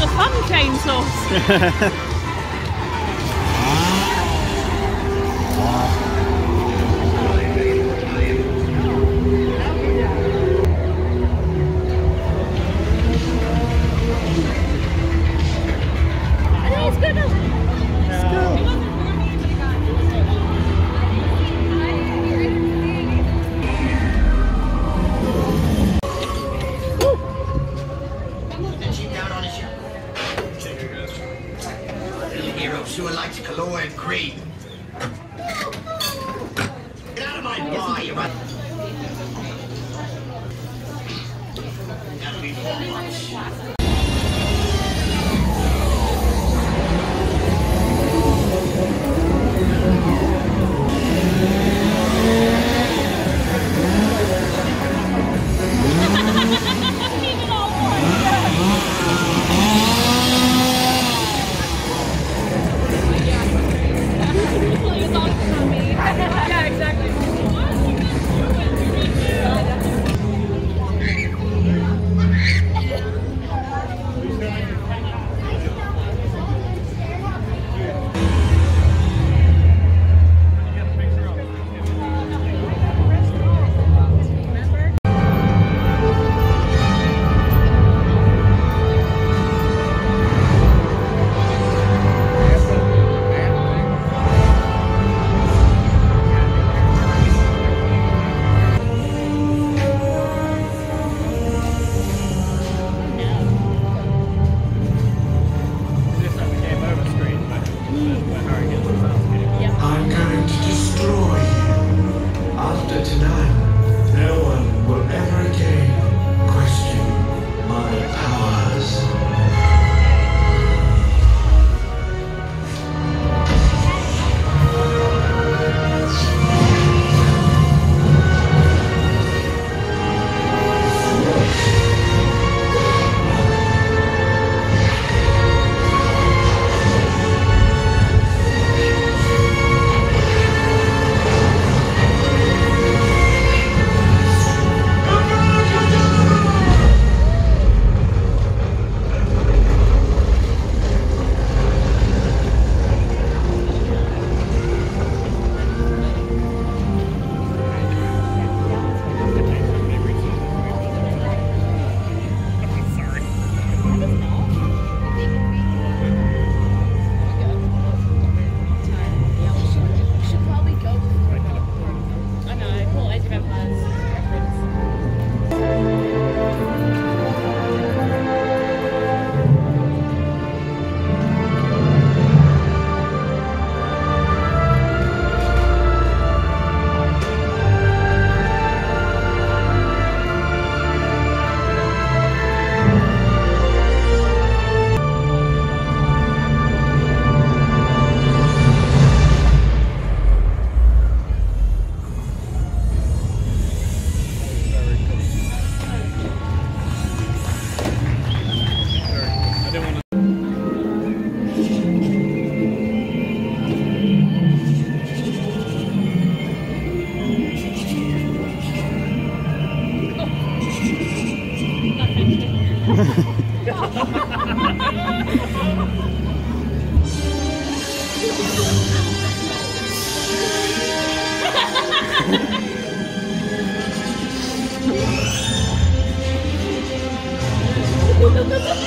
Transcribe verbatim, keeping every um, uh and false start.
the fun chainsaws. Who are like Kalor and Creed. Get out of my bar, you right. That'll be four months. No, no, no.